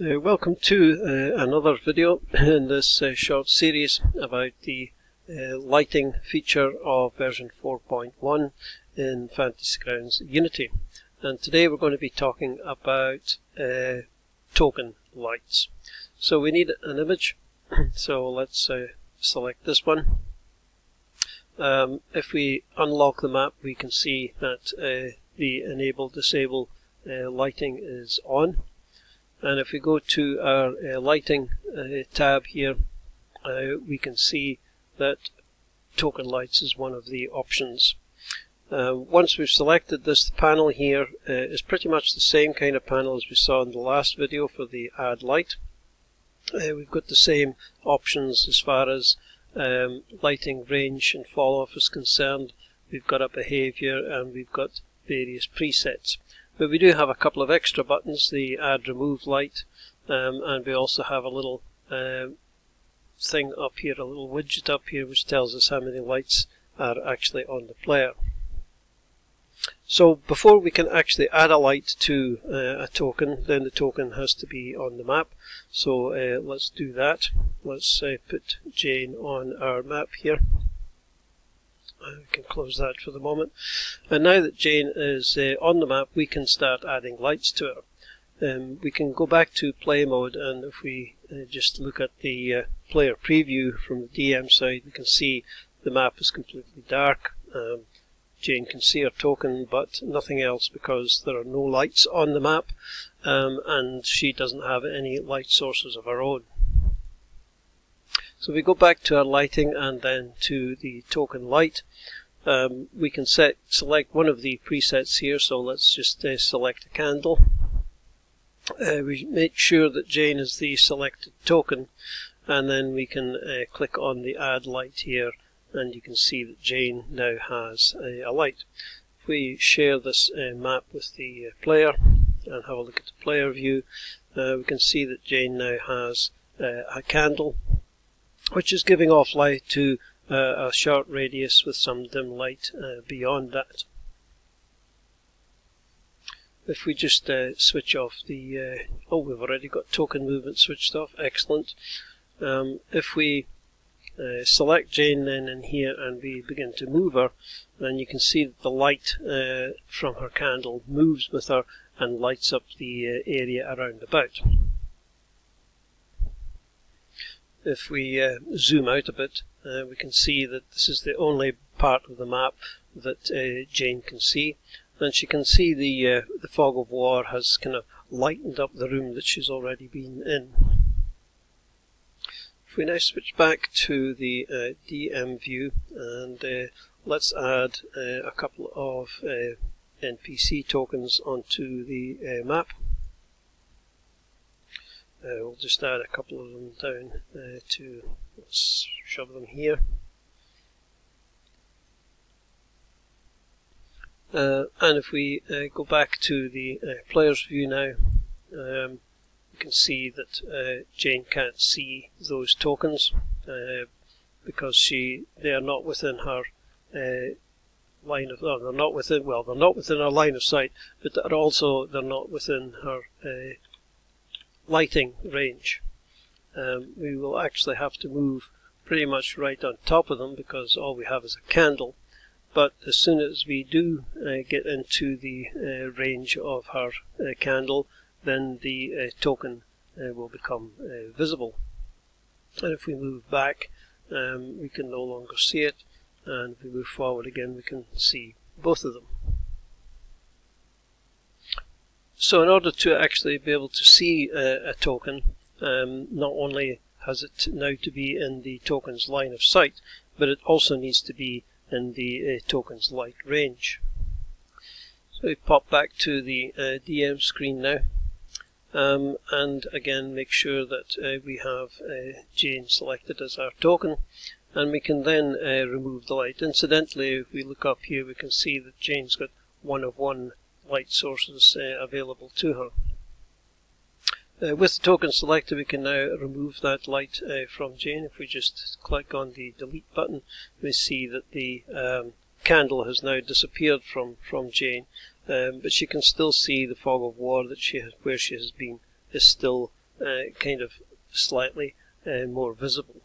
Welcome to another video in this short series about the lighting feature of version 4.1 in Fantasy Grounds Unity. And today we're going to be talking about token lights. So we need an image, so let's select this one. If we unlock the map, we can see that the enable disable lighting is on. And if we go to our lighting tab here, we can see that token lights is one of the options. Once we've selected this, the panel here is pretty much the same kind of panel as we saw in the last video for the add light. We've got the same options as far as lighting range and fall off is concerned. We've got a behavior and we've got various presets. But we do have a couple of extra buttons, the add remove light, and we also have a little thing up here, a little widget up here, which tells us how many lights are actually on the player. So before we can actually add a light to a token, then the token has to be on the map. So let's do that. Let's put Jane on our map here. We can close that for the moment. And now that Jane is on the map, we can start adding lights to her. We can go back to play mode, and if we just look at the player preview from the DM side, we can see the map is completely dark. Jane can see her token, but nothing else because there are no lights on the map, and she doesn't have any light sources of her own. So we go back to our lighting and then to the token light. We can select one of the presets here, so let's just select a candle. We make sure that Jane is the selected token, and then we can click on the add light here, and you can see that Jane now has a light. If we share this map with the player and have a look at the player view, we can see that Jane now has a candle, which is giving off light to a short radius with some dim light beyond that. If we just switch off the... oh, we've already got token movement switched off, excellent. If we select Jane then in here and we begin to move her, then you can see that the light from her candle moves with her and lights up the area around about. If we zoom out a bit, we can see that this is the only part of the map that Jane can see, and she can see the fog of war has kind of lightened up the room that she's already been in. If we now switch back to the DM view, and let's add a couple of NPC tokens onto the map. We'll just add a couple of them down to, let's shove them here. And if we go back to the player's view now, you can see that Jane can't see those tokens because they are not within her line of, they're not within, well, they're not within her line of sight, but they're not within her lighting range. We will actually have to move pretty much right on top of them because all we have is a candle, but as soon as we do get into the range of her candle, then the token will become visible. And if we move back, we can no longer see it, and if we move forward again, we can see both of them. So in order to actually be able to see a token, not only has it now to be in the token's line of sight, but it also needs to be in the token's light range. So we pop back to the DM screen now, and again make sure that we have Jane selected as our token, and we can then remove the light. Incidentally, if we look up here, we can see that Jane's got one of one light sources available to her. With the token selector, we can now remove that light from Jane. If we just click on the delete button, we see that the candle has now disappeared from Jane, but she can still see the fog of war that where she has been is still kind of slightly more visible.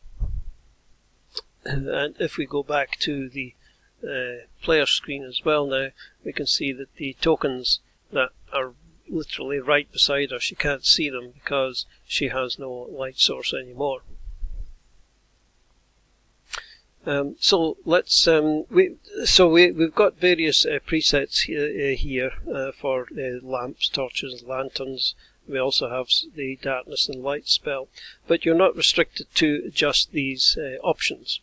And if we go back to the player screen as well now, we can see that the tokens that are literally right beside her, she can't see them because she has no light source anymore. So let's we've got various presets here for lamps, torches, lanterns. We also have the darkness and light spell, but you're not restricted to just these options.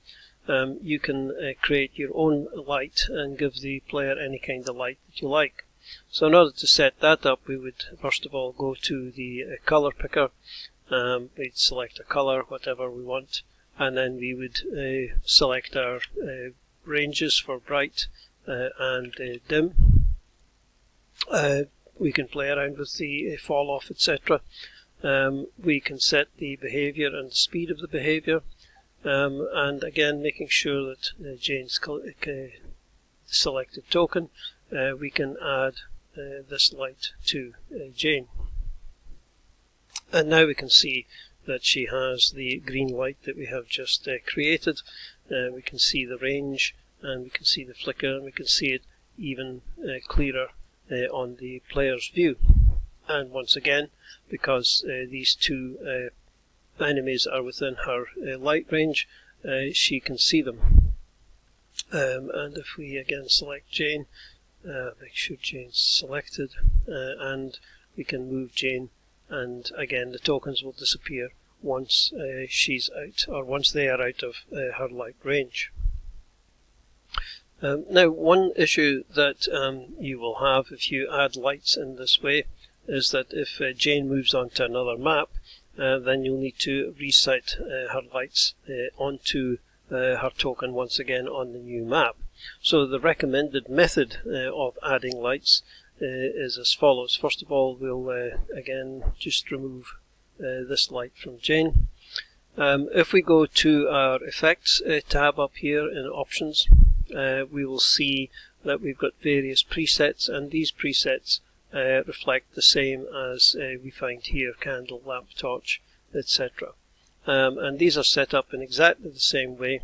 You can create your own light and give the player any kind of light that you like. So in order to set that up, we would first of all go to the color picker. We'd select a color, whatever we want, and then we would select our ranges for bright and dim. We can play around with the fall off, etc. We can set the behavior and the speed of the behavior, and again making sure that Jane's selected token, we can add this light to Jane. And now we can see that she has the green light that we have just created. We can see the range, and we can see the flicker, and we can see it even clearer on the player's view. And once again, because these two enemies are within her light range, she can see them. And if we again select Jane, make sure Jane's selected, and we can move Jane, and again the tokens will disappear once she's out, or once they are out of her light range. Now, one issue that you will have if you add lights in this way is that if Jane moves onto another map, then you'll need to reset her lights onto her token once again on the new map. So the recommended method of adding lights is as follows. First of all, we'll again just remove this light from Jane. If we go to our effects tab up here in options, we will see that we've got various presets, and these presets reflect the same as we find here: candle, lamp, torch, etc. And these are set up in exactly the same way,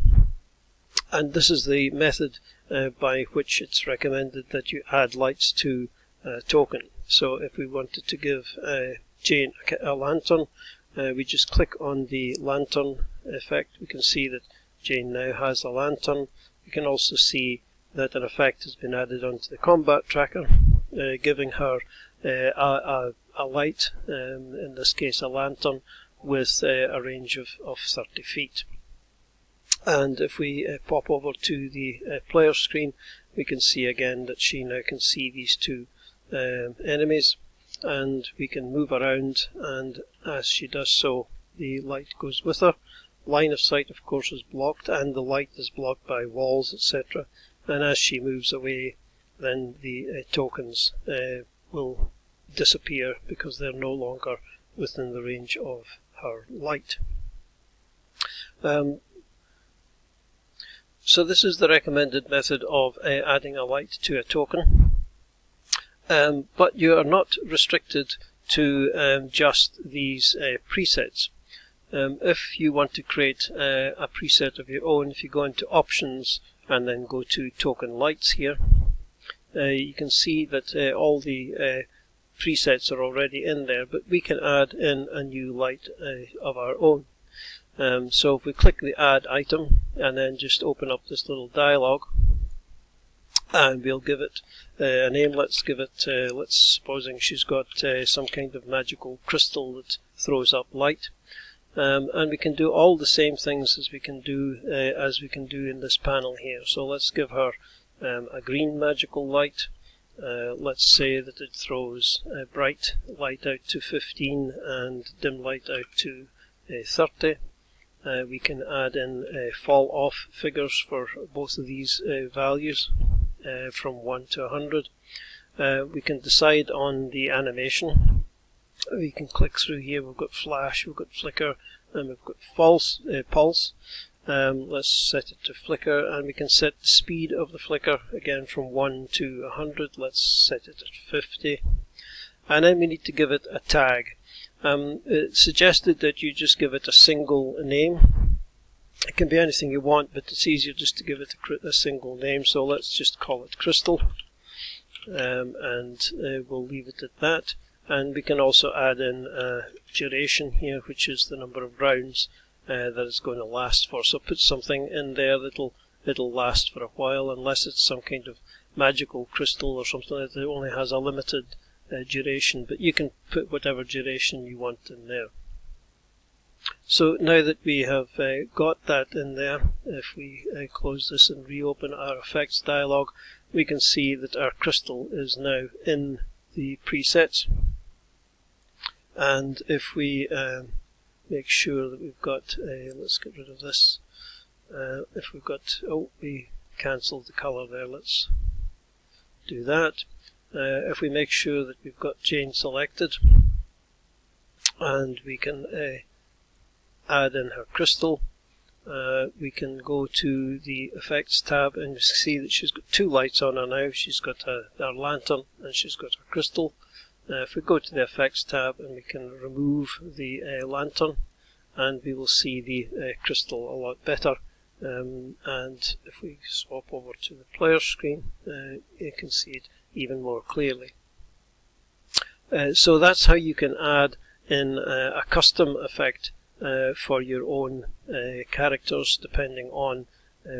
and this is the method by which it's recommended that you add lights to a token. So if we wanted to give Jane a lantern, we just click on the lantern effect. We can see that Jane now has a lantern. You can also see that an effect has been added onto the combat tracker, giving her a light, in this case a lantern, with a range of 30 feet. And if we pop over to the player screen, we can see again that she now can see these two enemies, and we can move around, and as she does so, the light goes with her. Line of sight, of course, is blocked, and the light is blocked by walls, etc. And as she moves away, then the tokens will disappear because they're no longer within the range of her light. So this is the recommended method of adding a light to a token. But you are not restricted to just these presets. If you want to create a preset of your own, if you go into options and then go to token lights here, you can see that all the presets are already in there, but we can add in a new light of our own. So if we click the add item and then just open up this little dialog, and we'll give it a name. Let's give it, let's supposing she's got some kind of magical crystal that throws up light. And we can do all the same things as we can do in this panel here. So let's give her a green magical light. Let's say that it throws bright light out to 15 and dim light out to 30. We can add in fall off figures for both of these values from 1 to 100. We can decide on the animation. We can click through here. We've got flash, we've got flicker, and we've got pulse. Let's set it to flicker, and we can set the speed of the flicker again from 1 to 100. Let's set it at 50, and then we need to give it a tag. It's suggested that you just give it a single name. It can be anything you want, but it's easier just to give it a single name, so let's just call it Crystal, and we'll leave it at that. And we can also add in duration here, which is the number of rounds that it's going to last for. So put something in there that'll last for a while, unless it's some kind of magical crystal or something that only has a limited duration, but you can put whatever duration you want in there. So now that we have got that in there, if we close this and reopen our effects dialog, we can see that our crystal is now in the presets. And if we make sure that we've got let's get rid of this. If we've got, oh, we cancelled the color there, let's do that. If we make sure that we've got Jane selected, and we can add in her crystal, we can go to the effects tab and see that she's got two lights on her now. She's got her lantern and she's got her crystal. If we go to the effects tab and we can remove the lantern, and we will see the crystal a lot better. And if we swap over to the player screen, you can see it even more clearly. So that's how you can add in a custom effect for your own characters, depending on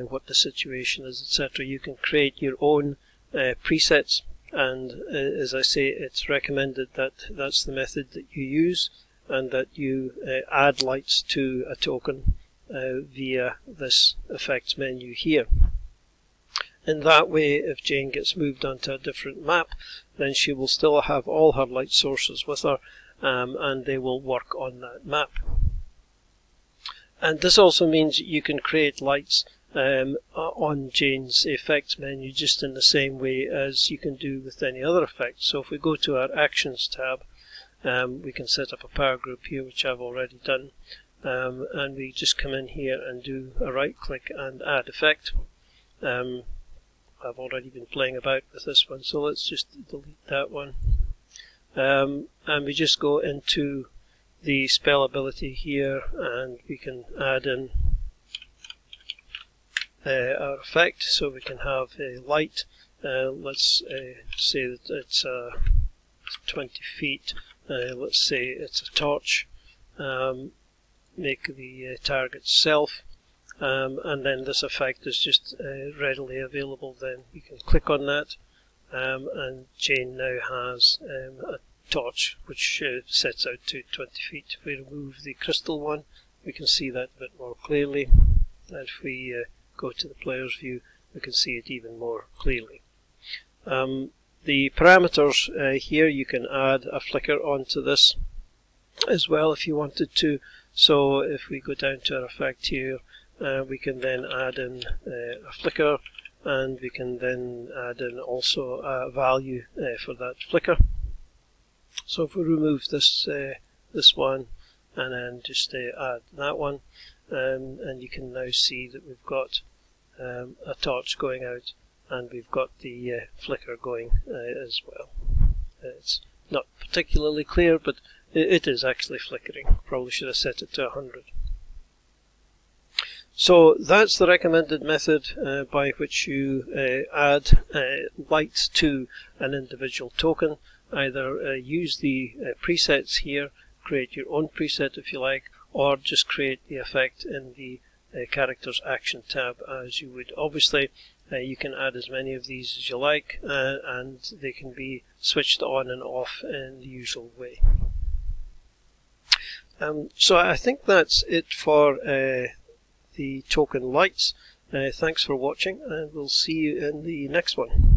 what the situation is, etc. You can create your own presets, and as I say, it's recommended that that's the method that you use, and that you add lights to a token via this effects menu here. In that way, if Jane gets moved onto a different map, then she will still have all her light sources with her, and they will work on that map. And this also means you can create lights on Jane's effects menu just in the same way as you can do with any other effect. So if we go to our Actions tab, we can set up a power group here, which I've already done, and we just come in here and do a right click and add effect. I've already been playing about with this one, so let's just delete that one. And we just go into the spell ability here, and we can add in our effect, so we can have a light. Let's say that it's 20 feet. Let's say it's a torch. Make the target self, and then this effect is just readily available. Then you can click on that, and Jane now has a torch which sets out to 20 feet. If we remove the crystal one, we can see that a bit more clearly. And if we go to the player's view, we can see it even more clearly. The parameters here, you can add a flicker onto this as well if you wanted to. So if we go down to our effect here, we can then add in a flicker, and we can then add in also a value for that flicker. So if we remove this this one and then just add that one, and you can now see that we've got a torch going out, and we've got the flicker going as well. It's not particularly clear, but it is actually flickering. Probably should have set it to 100. So that's the recommended method by which you add lights to an individual token. Either use the presets here, create your own preset if you like, or just create the effect in the characters action tab as you would. Obviously, you can add as many of these as you like, and they can be switched on and off in the usual way. So I think that's it for the token lights. Thanks for watching, and we'll see you in the next one.